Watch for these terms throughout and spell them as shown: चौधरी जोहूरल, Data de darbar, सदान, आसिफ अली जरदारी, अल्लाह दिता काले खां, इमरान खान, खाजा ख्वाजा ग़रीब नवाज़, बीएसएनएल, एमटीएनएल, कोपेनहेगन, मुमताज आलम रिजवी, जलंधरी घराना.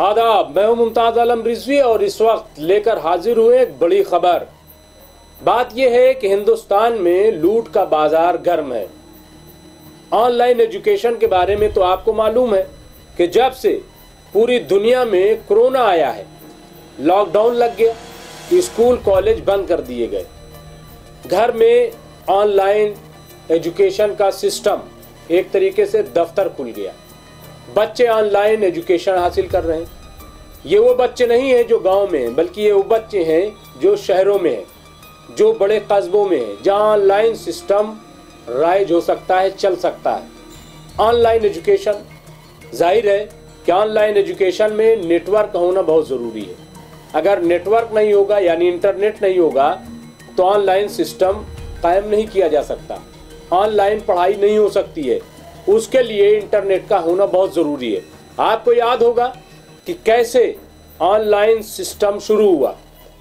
आदाब, मैं हूं मुमताज आलम रिजवी और इस वक्त लेकर हाजिर हुए एक बड़ी खबर। बात यह है कि हिंदुस्तान में लूट का बाजार गर्म है। ऑनलाइन एजुकेशन के बारे में तो आपको मालूम है कि जब से पूरी दुनिया में कोरोना आया है, लॉकडाउन लग गया, स्कूल कॉलेज बंद कर दिए गए, घर में ऑनलाइन एजुकेशन का सिस्टम एक तरीके से दफ्तर खुल गया। बच्चे ऑनलाइन एजुकेशन हासिल कर रहे हैं। ये वो बच्चे नहीं हैं जो गांव में हैं, बल्कि ये वो बच्चे हैं जो शहरों में हैं, जो बड़े कस्बों में हैं, जहां ऑनलाइन सिस्टम राइज हो सकता है, चल सकता है। ऑनलाइन एजुकेशन, जाहिर है कि ऑनलाइन एजुकेशन में नेटवर्क होना बहुत ज़रूरी है। अगर नेटवर्क नहीं होगा यानी इंटरनेट नहीं होगा तो ऑनलाइन सिस्टम कायम नहीं किया जा सकता, ऑनलाइन पढ़ाई नहीं हो सकती है। उसके लिए इंटरनेट का होना बहुत ज़रूरी है। आपको याद होगा कि कैसे ऑनलाइन सिस्टम शुरू हुआ।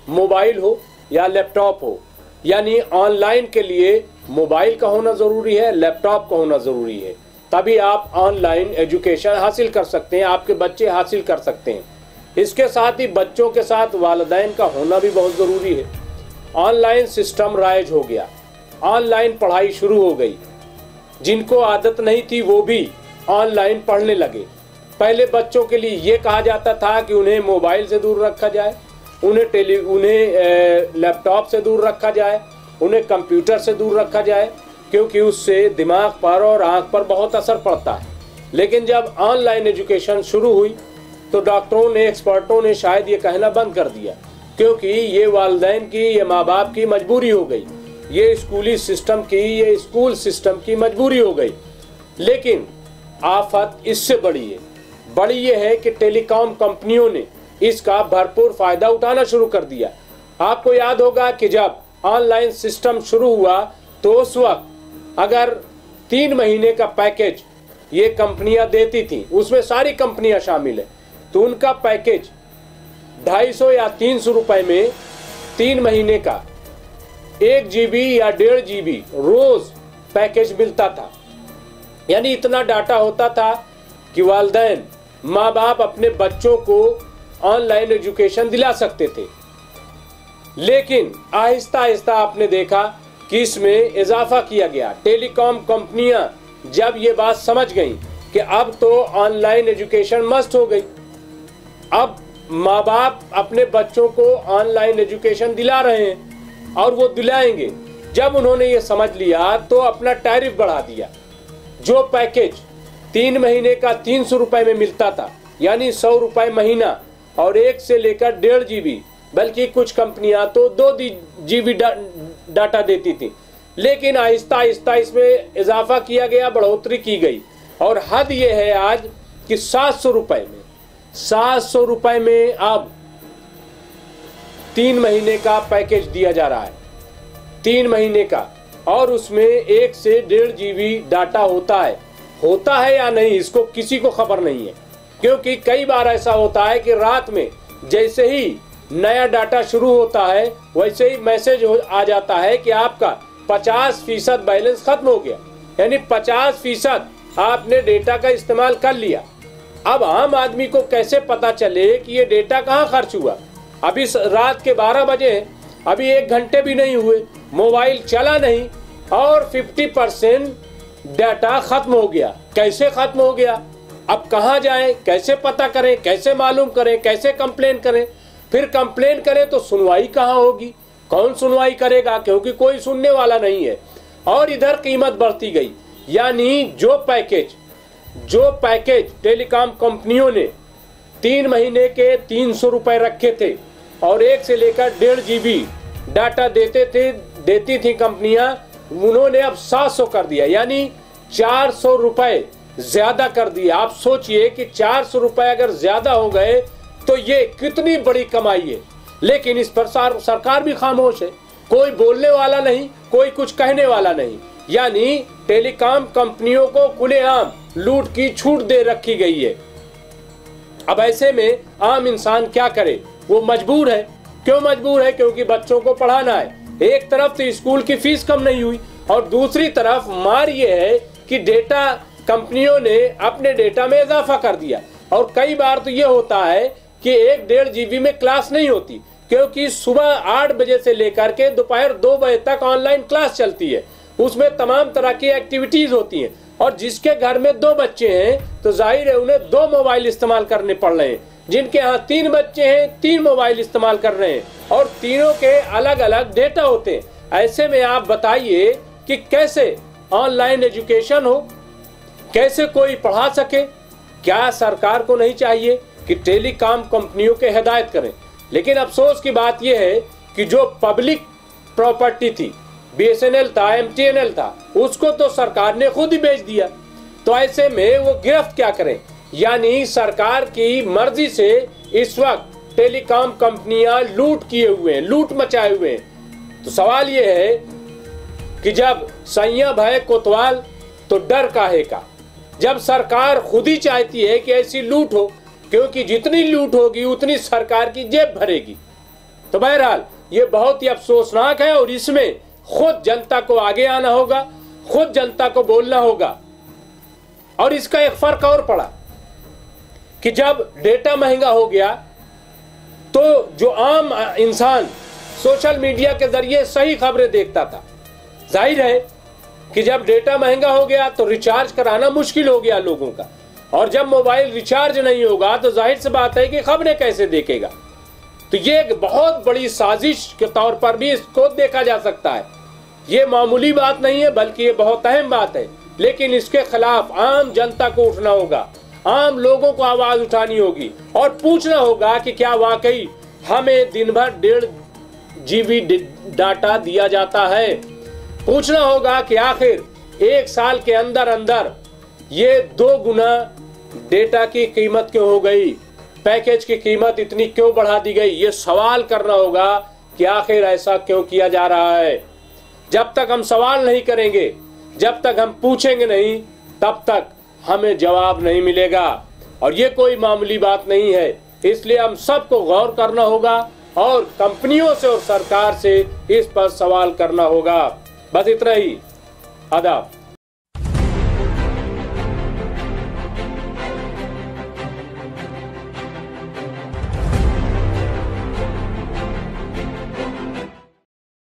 मोबाइल हो या लैपटॉप हो, यानी ऑनलाइन के लिए मोबाइल का होना ज़रूरी है, लैपटॉप का होना ज़रूरी है, तभी आप ऑनलाइन एजुकेशन हासिल कर सकते हैं, आपके बच्चे हासिल कर सकते हैं। इसके साथ ही बच्चों के साथ वालिदैन का होना भी बहुत ज़रूरी है। ऑनलाइन सिस्टम राइज हो गया, ऑनलाइन पढ़ाई शुरू हो गई, जिनको आदत नहीं थी वो भी ऑनलाइन पढ़ने लगे। पहले बच्चों के लिए ये कहा जाता था कि उन्हें मोबाइल से दूर रखा जाए, उन्हें लैपटॉप से दूर रखा जाए, उन्हें कंप्यूटर से दूर रखा जाए, क्योंकि उससे दिमाग पर और आंख पर बहुत असर पड़ता है। लेकिन जब ऑनलाइन एजुकेशन शुरू हुई तो डॉक्टरों ने, एक्सपर्टों ने शायद ये कहना बंद कर दिया, क्योंकि ये वालिदैन की, ये माँ बाप की मजबूरी हो गई, ये स्कूली सिस्टम की, ये स्कूल सिस्टम की मजबूरी हो गई। लेकिन आफत इससे बड़ी है। बड़ी ये है कि टेलीकॉम कंपनियों ने इसका भरपूर फ़ायदा उठाना शुरू कर दिया। आपको याद होगा कि जब ऑनलाइन सिस्टम शुरू हुआ तो उस वक्त अगर 3 महीने का पैकेज ये कंपनियां देती थीं, उसमें सारी कंपनियां शामिल हैं, तो उनका पैकेज 250 या 300 रुपए में 3 महीने का 1 GB या 1.5 GB रोज पैकेज मिलता था। यानी इतना डाटा होता था कि वालिदैन, माँ बाप अपने बच्चों को ऑनलाइन एजुकेशन दिला सकते थे। लेकिन आहिस्ता आहिस्ता आपने देखा कि इसमें इजाफा किया गया। टेलीकॉम कंपनियां जब ये बात समझ गईं कि अब तो ऑनलाइन एजुकेशन मस्ट हो गई, अब माँ बाप अपने बच्चों को ऑनलाइन एजुकेशन दिला रहे हैं और वो दिलाएंगे, जब उन्होंने ये समझ लिया तो अपना टैरिफ बढ़ा दिया। जो पैकेज 3 महीने का 300 रुपए में मिलता था, यानी 100 रुपए महीना और 1 से लेकर 1.5 GB, बल्कि कुछ कंपनियां तो 2 GB डाटा देती थी। लेकिन आहिस्ता आहिस्ता इसमें इजाफा किया गया, बढ़ोतरी की गई और हद ये है आज कि 700 रुपए में, 700 रुपए में अब 3 महीने का पैकेज दिया जा रहा है, 3 महीने का, और उसमें 1 से 1.5 GB डाटा होता है। होता है या नहीं इसको किसी को खबर नहीं है, क्योंकि कई बार ऐसा होता है कि रात में जैसे ही नया डाटा शुरू होता है वैसे ही मैसेज आ जाता है कि आपका 50% बैलेंस खत्म हो गया, यानी 50% आपने डेटा का इस्तेमाल कर लिया। अब आम आदमी को कैसे पता चले कि ये डेटा कहाँ खर्च हुआ? अभी रात के 12 बजे हैं, अभी 1 घंटे भी नहीं हुए, मोबाइल चला नहीं और 50% डाटा खत्म हो गया। कैसे खत्म हो गया? अब कहाँ जाएं, कैसे पता करें, कैसे मालूम करें, कैसे कंप्लेन करें? फिर कंप्लेन करें तो सुनवाई कहाँ होगी, कौन सुनवाई करेगा, क्योंकि कोई सुनने वाला नहीं है। और इधर कीमत बढ़ती गई, यानी जो पैकेज टेलीकॉम कंपनियों ने 3 महीने के 300 रुपए रखे थे और 1 से लेकर 1.5 GB डाटा देती थी कंपनियां, उन्होंने अब 700 कर दिया, यानी 400 रुपए ज्यादा कर दिया। आप सोचिए कि 400 रुपए अगर ज्यादा हो गए तो ये कितनी बड़ी कमाई है। लेकिन इस पर सरकार भी खामोश है, कोई बोलने वाला नहीं, कोई कुछ कहने वाला नहीं, यानी टेलीकॉम कंपनियों को खुलेआम लूट की छूट दे रखी गई है। अब ऐसे में आम इंसान क्या करे? वो मजबूर है। क्यों मजबूर है? क्योंकि बच्चों को पढ़ाना है। एक तरफ तो स्कूल की फीस कम नहीं हुई और दूसरी तरफ मार ये है कि डेटा कंपनियों ने अपने डेटा में इजाफा कर दिया और कई बार तो ये होता है कि 1-1.5 GB में क्लास नहीं होती, क्योंकि सुबह 8 बजे से लेकर के दोपहर 2 बजे तक ऑनलाइन क्लास चलती है। उसमें तमाम तरह की एक्टिविटीज होती हैं और जिसके घर में 2 बच्चे हैं तो जाहिर है उन्हें 2 मोबाइल इस्तेमाल करने पड़ रहे हैं, जिनके यहाँ 3 बच्चे हैं 3 मोबाइल इस्तेमाल कर रहे हैं और तीनों के अलग अलग डेटा होते हैं। ऐसे में आप बताइए कि कैसे ऑनलाइन एजुकेशन हो, कैसे कोई पढ़ा सके। क्या सरकार को नहीं चाहिए कि टेलीकॉम कंपनियों के हिदायत करें? लेकिन अफसोस की बात यह है कि जो पब्लिक प्रॉपर्टी थी, बीएसएनएल था, एमटीएनएल था, उसको तो सरकार ने खुद ही बेच दिया। तो ऐसे में वो गिरफ्त क्या करें? यानी सरकार की मर्जी से इस वक्त टेलीकॉम कंपनियां लूट किए हुए हैं, लूट मचाए हुए हैं। तो सवाल ये है कि जब संयम है कोतवाल तो डर काहे का, जब सरकार खुद ही चाहती है कि ऐसी लूट हो, क्योंकि जितनी लूट होगी उतनी सरकार की जेब भरेगी। तो बहरहाल ये बहुत ही अफसोसनाक है और इसमें खुद जनता को आगे आना होगा, खुद जनता को बोलना होगा। और इसका एक फर्क और पड़ा कि जब डेटा महंगा हो गया तो जो आम इंसान सोशल मीडिया के जरिए सही खबरें देखता था, जाहिर है कि जब डेटा महंगा हो गया तो रिचार्ज कराना मुश्किल हो गया लोगों का, और जब मोबाइल रिचार्ज नहीं होगा तो जाहिर सी बात है कि खबरें कैसे देखेगा। तो ये एक बहुत बड़ी साजिश के तौर पर भी इसको देखा जा सकता है। ये मामूली बात नहीं है, बल्कि ये बहुत अहम बात है। लेकिन इसके खिलाफ आम जनता को उठना होगा, आम लोगों को आवाज उठानी होगी और पूछना होगा कि क्या वाकई हमें दिन भर 1.5 GB डाटा दिया जाता है? पूछना होगा कि आखिर 1 साल के अंदर अंदर ये 2 गुना डेटा की कीमत क्यों हो गई, पैकेज की कीमत इतनी क्यों बढ़ा दी गई? ये सवाल करना होगा कि आखिर ऐसा क्यों किया जा रहा है। जब तक हम सवाल नहीं करेंगे, जब तक हम पूछेंगे नहीं, तब तक हमें जवाब नहीं मिलेगा। और ये कोई मामूली बात नहीं है, इसलिए हम सबको गौर करना होगा और कंपनियों से और सरकार से इस पर सवाल करना होगा। बस इतना ही। आदाब।